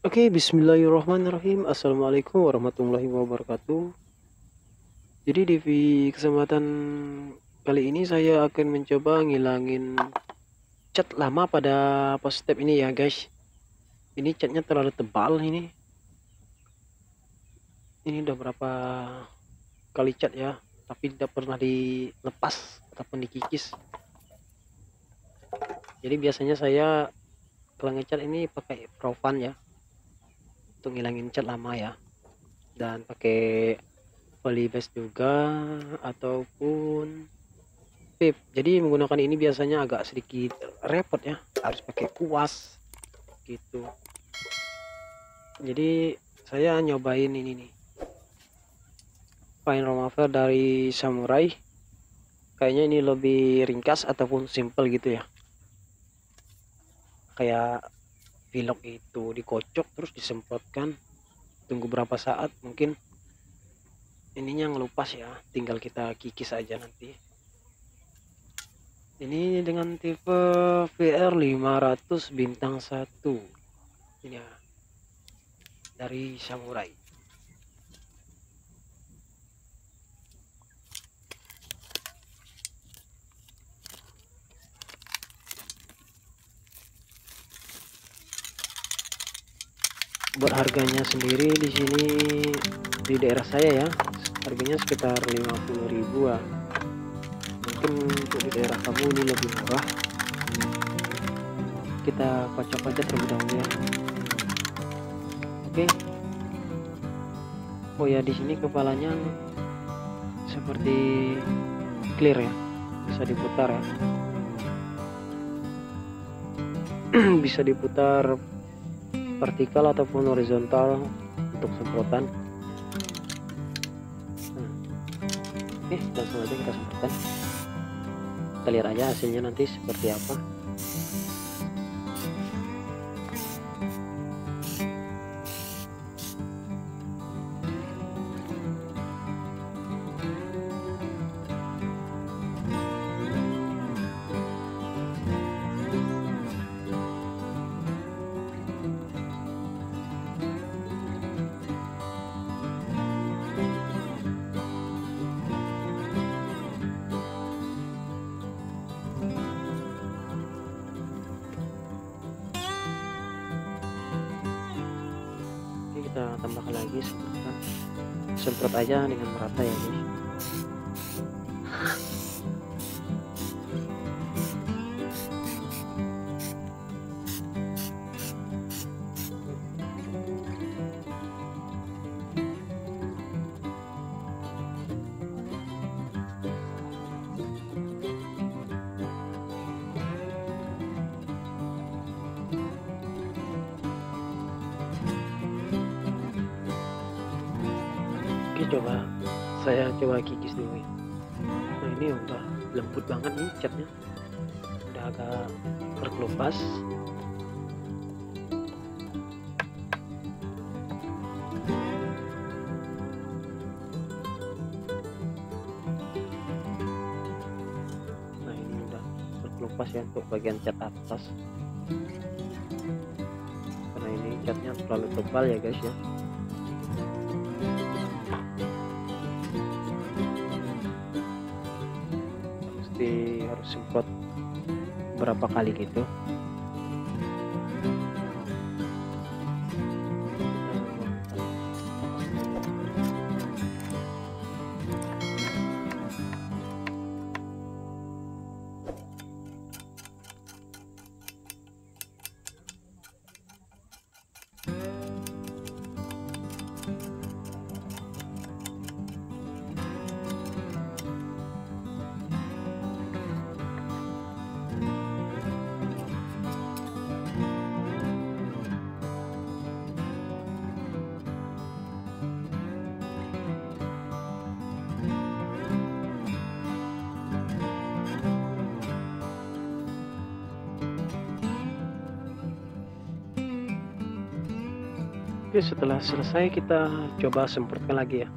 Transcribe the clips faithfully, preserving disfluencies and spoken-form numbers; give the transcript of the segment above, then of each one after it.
Oke, okay, bismillahirrahmanirrahim. Assalamualaikum warahmatullahi wabarakatuh. Jadi di kesempatan kali ini saya akan mencoba ngilangin cat lama pada post step ini ya guys. Ini catnya terlalu tebal ini. Ini udah berapa kali cat ya, tapi tidak pernah dilepas ataupun dikikis. Jadi biasanya saya kalau ngecat ini pakai profan ya, untuk ngilangin cat lama ya, dan pakai polybase juga ataupun vape. Jadi menggunakan ini biasanya agak sedikit repot ya, harus pakai kuas gitu. Jadi saya nyobain ini nih, Paint Remover dari Samurai. Kayaknya ini lebih ringkas ataupun simple gitu ya, kayak Velog itu dikocok terus disemprotkan, tunggu berapa saat mungkin ininya ngelupas ya, tinggal kita kikis aja nanti. Ini dengan tipe V R lima ratus bintang satu ini ya, dari Samurai. Buat harganya sendiri di sini di daerah saya ya, harganya sekitar lima puluh ribuan. Mungkin untuk di daerah kamu ini lebih murah. Kita kocok aja terlebih dahulu ya. Oke. Oh ya, di sini kepalanya seperti clear ya, bisa diputar ya. Bisa diputar vertikal ataupun horizontal untuk semprotan. Nah, oke, langsung aja kita semprotkan. Kita lihat aja hasilnya nanti seperti apa. Kita tambahkan lagi, semprot, semprot aja dengan merata ya ini. Coba saya coba kikis dulu ya. Nah ini udah lembut banget nih catnya, udah agak berkelupas. Nah ini udah berkelupas ya untuk bagian cat atas, karena ini catnya terlalu tebal ya guys ya. Harus semprot berapa kali gitu. Oke, setelah selesai kita coba semprotkan lagi ya.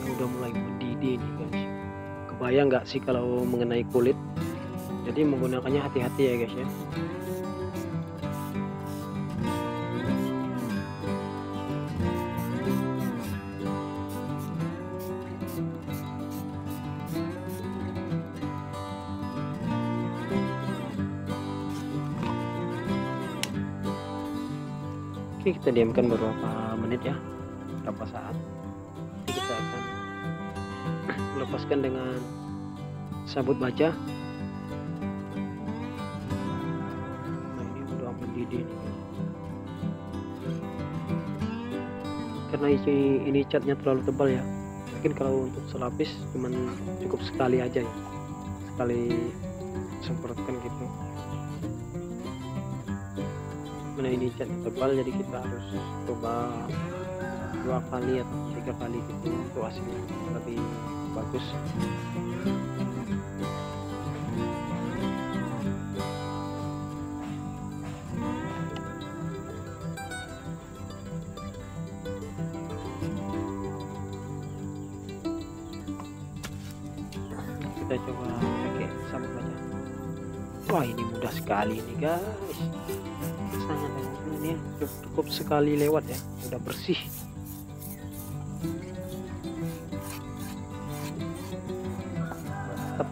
Ini udah mulai mendidih nih guys, ke bahaya nggak sih kalau mengenai kulit. Jadi menggunakannya hati-hati ya guys ya. Oke, kita diamkan beberapa menit ya, beberapa saat. Jadi kita akan melepaskan dengan sabut baja. Nah, ini udah mendidih nih. Karena isi ini catnya terlalu tebal ya. Mungkin kalau untuk selapis cuman cukup sekali aja ya. Sekali semprotkan gitu. Nah, ini cat tebal, jadi kita harus coba dua kali atau tiga kali gitu untuk hasilnya lebih bagus. Kita coba pakai sabun aja. Wah, ini mudah sekali nih guys. Ini cukup sekali lewat ya, udah bersih. Mantap.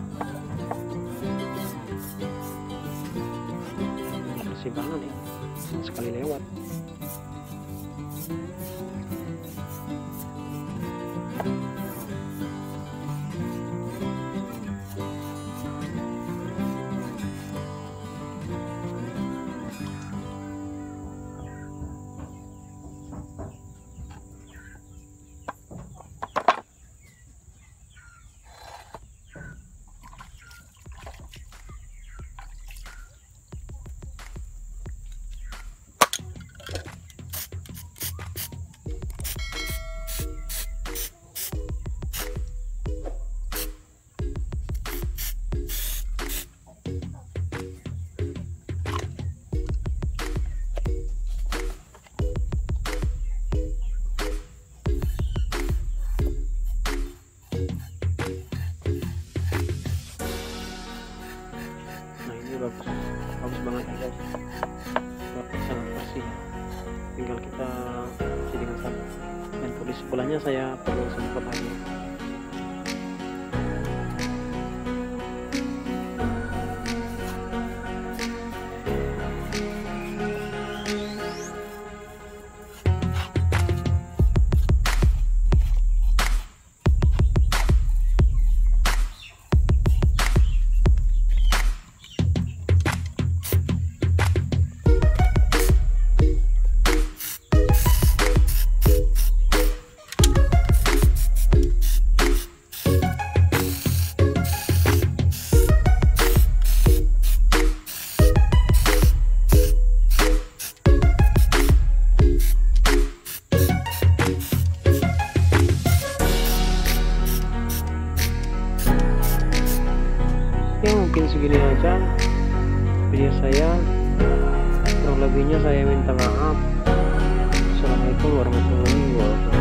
Bersih banget ya, sekali lewat. Bagus banget ya guys, sangat bersih. Tinggal kita cuci dengan sabun. Dan tulis sebelahnya saya perlu semprot lagi. Segini aja video saya, kurang lebihnya saya minta maaf. Assalamualaikum warahmatullahi wabarakatuh.